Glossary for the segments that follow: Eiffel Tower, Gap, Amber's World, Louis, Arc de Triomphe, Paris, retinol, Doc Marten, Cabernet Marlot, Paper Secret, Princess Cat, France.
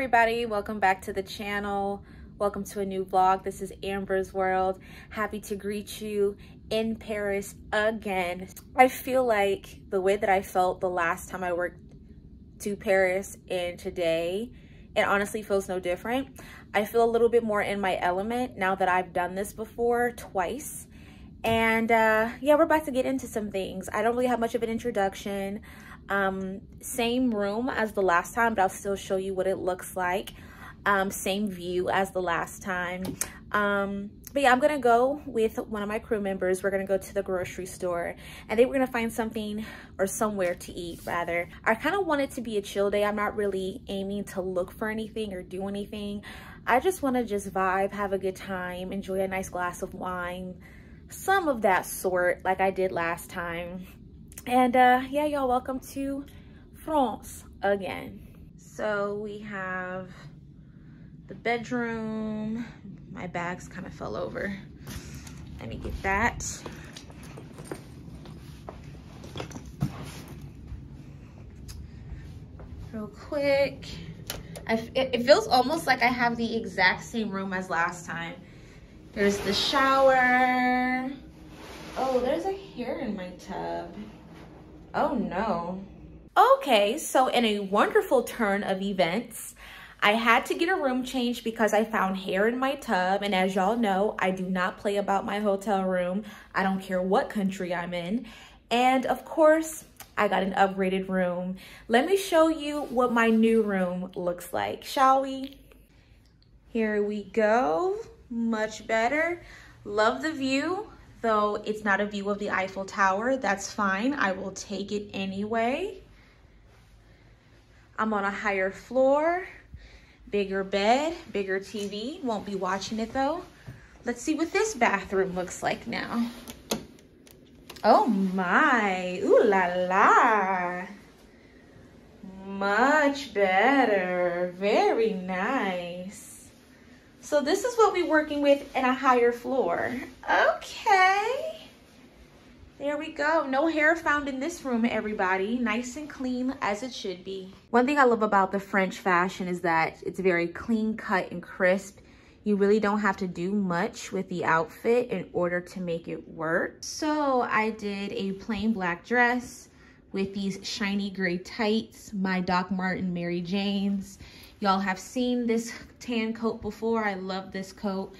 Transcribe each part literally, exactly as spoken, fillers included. everybody, welcome back to the channel. Welcome to a new vlog. This is Amber's World. Happy to greet you in Paris again. I feel like the way that I felt the last time I worked to Paris and today, it honestly feels no different. I feel a little bit more in my element now that I've done this before twice. And uh, yeah, we're about to get into some things. I don't really have much of an introduction. Um, same room as the last time, but I'll still show you what it looks like. Um, same view as the last time. Um, but yeah, I'm gonna go with one of my crew members. We're gonna go to the grocery store and then we're gonna find something or somewhere to eat rather. I kind of want it to be a chill day. I'm not really aiming to look for anything or do anything. I just wanna just vibe, have a good time, enjoy a nice glass of wine, some of that sort like I did last time. And uh yeah, y'all, welcome to France again. So we have the bedroom. My bags kind of fell over. Let me get that. Real quick. I, it, it feels almost like I have the exact same room as last time. There's the shower. Oh, there's a hair in my tub. Oh no. Okay, so in a wonderful turn of events, I had to get a room change because I found hair in my tub. And as y'all know, I do not play about my hotel room. I don't care what country I'm in. And of course, I got an upgraded room. Let me show you what my new room looks like, shall we? Here we go. Much better. Love the view, though it's not a view of the Eiffel Tower. That's fine. I will take it anyway. I'm on a higher floor. Bigger bed, bigger T V. Won't be watching it though. Let's see what this bathroom looks like now. Oh my, ooh la la. Much better, very nice. So this is what we're working with in a higher floor. Okay, there we go. No hair found in this room, everybody. Nice and clean as it should be. One thing I love about the French fashion is that it's very clean cut and crisp. You really don't have to do much with the outfit in order to make it work. So I did a plain black dress with these shiny gray tights, my Doc Marten Mary Janes. Y'all have seen this tan coat before. I love this coat.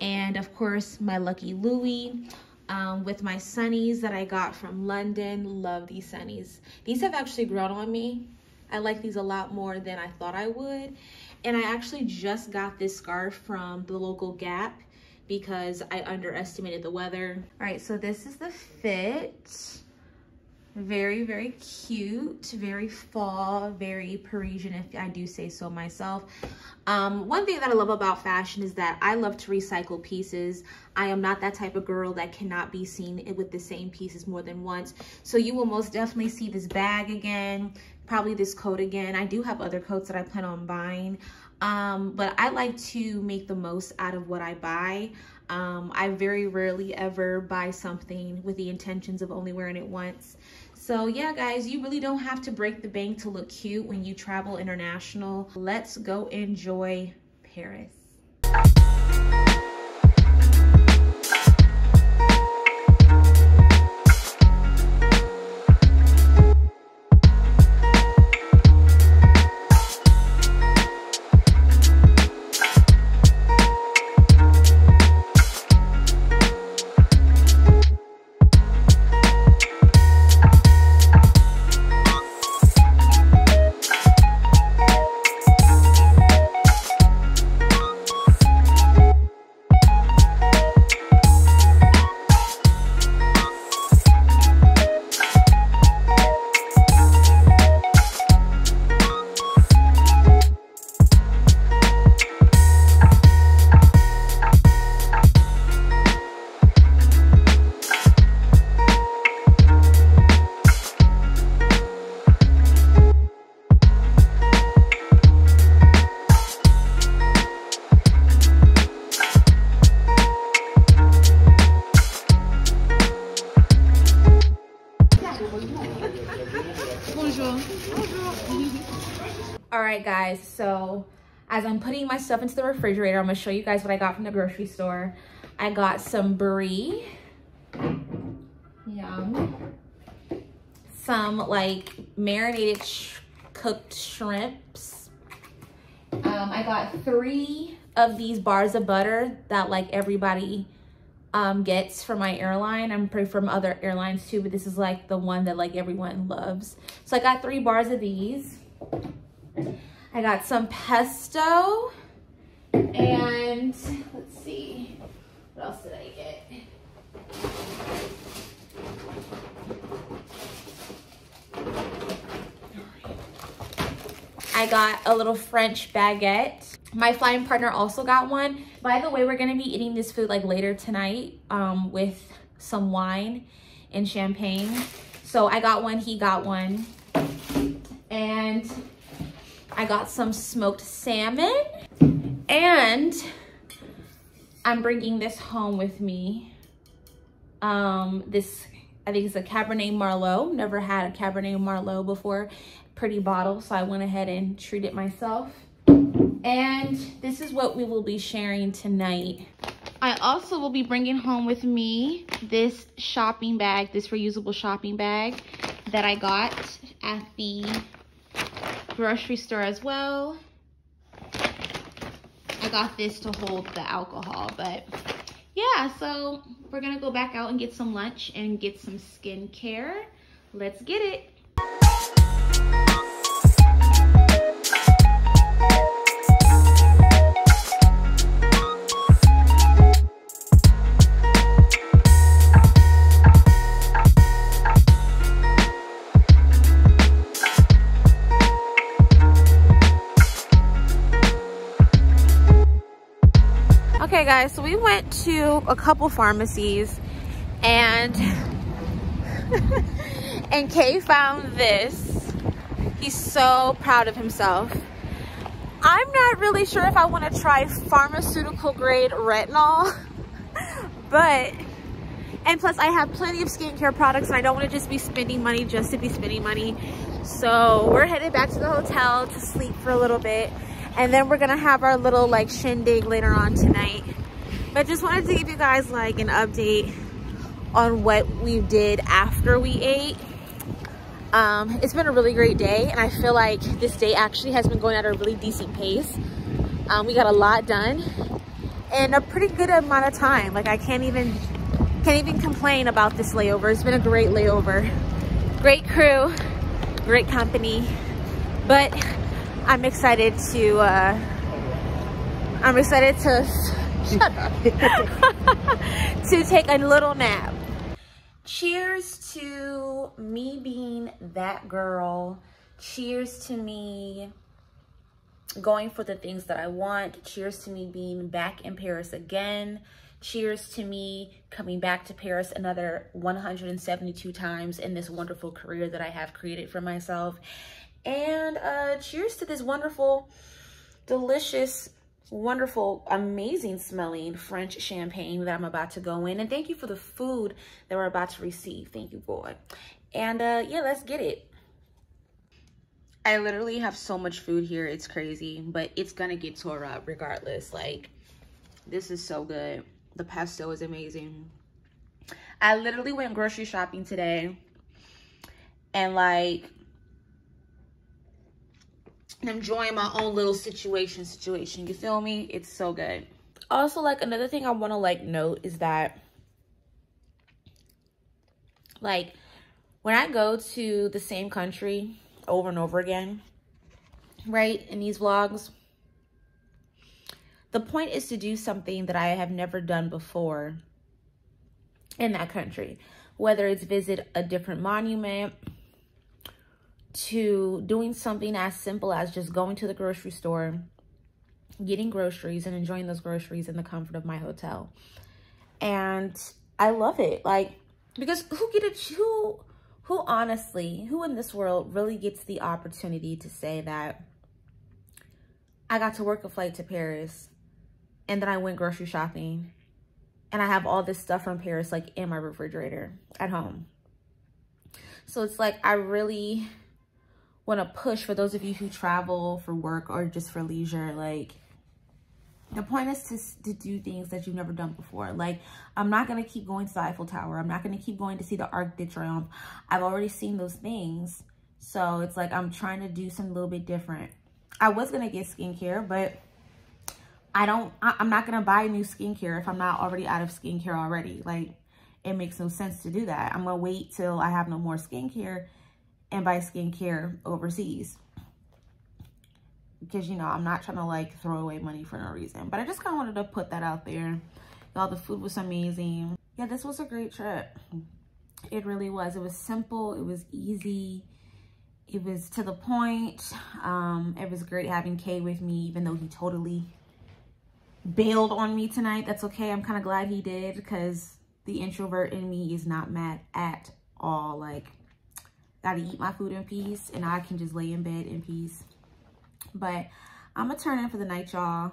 And of course, my lucky Louis. Um, with my sunnies that I got from London. Love these sunnies. These have actually grown on me. I like these a lot more than I thought I would. And I actually just got this scarf from the local Gap because I underestimated the weather. All right, so this is the fit. Very, very cute, very fall, very Parisian, if I do say so myself. Um, one thing that I love about fashion is that I love to recycle pieces. I am not that type of girl that cannot be seen with the same pieces more than once. So you will most definitely see this bag again, probably this coat again. I do have other coats that I plan on buying, um, but I like to make the most out of what I buy. Um, I very rarely ever buy something with the intentions of only wearing it once. So yeah, guys, you really don't have to break the bank to look cute when you travel international. Let's go enjoy Paris. All right, guys, so as I'm putting my stuff into the refrigerator, I'm gonna show you guys what I got from the grocery store. I got some brie, yum, some like marinated sh cooked shrimps. Um, I got three of these bars of butter that like everybody um, gets from my airline. I'm pretty from other airlines too, but this is like the one that like everyone loves. So I got three bars of these. I got some pesto and let's see, what else did I get? I got a little French baguette. My flying partner also got one. By the way, we're gonna be eating this food like later tonight um, with some wine and champagne. So I got one, he got one. And I got some smoked salmon, and I'm bringing this home with me. Um, this, I think it's a Cabernet Marlot. Never had a Cabernet Marlot before. Pretty bottle, so I went ahead and treated it myself. And this is what we will be sharing tonight. I also will be bringing home with me this shopping bag, this reusable shopping bag that I got at the grocery store as well. I got this to hold the alcohol, but yeah, so we're gonna go back out and get some lunch and get some skincare. Let's get it. Okay guys, so we went to a couple pharmacies and and Kay found this. He's so proud of himself. I'm not really sure if I want to try pharmaceutical grade retinol, but, and plus I have plenty of skincare products and I don't want to just be spending money just to be spending money. So we're headed back to the hotel to sleep for a little bit. And then we're gonna have our little like shindig later on tonight. But just wanted to give you guys like an update on what we did after we ate. Um, it's been a really great day. And I feel like this day actually has been going at a really decent pace. Um, we got a lot done in a pretty good amount of time. Like I can't even, can't even complain about this layover. It's been a great layover. Great crew, great company, but I'm excited to, uh, I'm excited to, shut up, to take a little nap. Cheers to me being that girl. Cheers to me going for the things that I want. Cheers to me being back in Paris again. Cheers to me coming back to Paris another one hundred seventy-two times in this wonderful career that I have created for myself. And uh cheers to this wonderful, delicious, wonderful, amazing smelling French champagne that I'm about to go in. And thank you for the food that we're about to receive. Thank you, God. And uh yeah, let's get it. I literally have so much food here, it's crazy, but it's gonna get tore up regardless. Like, this is so good. The pesto is amazing. I literally went grocery shopping today and like I'm enjoying my own little situation situation. You feel me? It's so good. Also, like another thing I want to like note is that like when I go to the same country over and over again, right, in these vlogs, the point is to do something that I have never done before in that country, whether it's visit a different monument, to doing something as simple as just going to the grocery store, getting groceries and enjoying those groceries in the comfort of my hotel. And I love it. Like, because who get a, who, who honestly, who in this world really gets the opportunity to say that I got to work a flight to Paris and then I went grocery shopping and I have all this stuff from Paris, like in my refrigerator at home. So it's like, I really want to push for those of you who travel for work or just for leisure. Like, the point is to, to do things that you've never done before. Like, I'm not going to keep going to the Eiffel Tower. I'm not going to keep going to see the Arc de Triomphe. I've already seen those things. So it's like I'm trying to do something a little bit different. I was going to get skincare, but I don't, I, I'm not going to buy new skincare if I'm not already out of skincare already. Like, it makes no sense to do that. I'm going to wait till I have no more skincare and buy skincare overseas. Because, you know, I'm not trying to, like, throw away money for no reason. But I just kind of wanted to put that out there. Y'all, the food was amazing. Yeah, this was a great trip. It really was. It was simple. It was easy. It was to the point. Um, it was great having Kay with me, even though he totally bailed on me tonight. That's okay. I'm kind of glad he did, because the introvert in me is not mad at all. Like, gotta eat my food in peace, and I can just lay in bed in peace. But I'm gonna turn in for the night, y'all.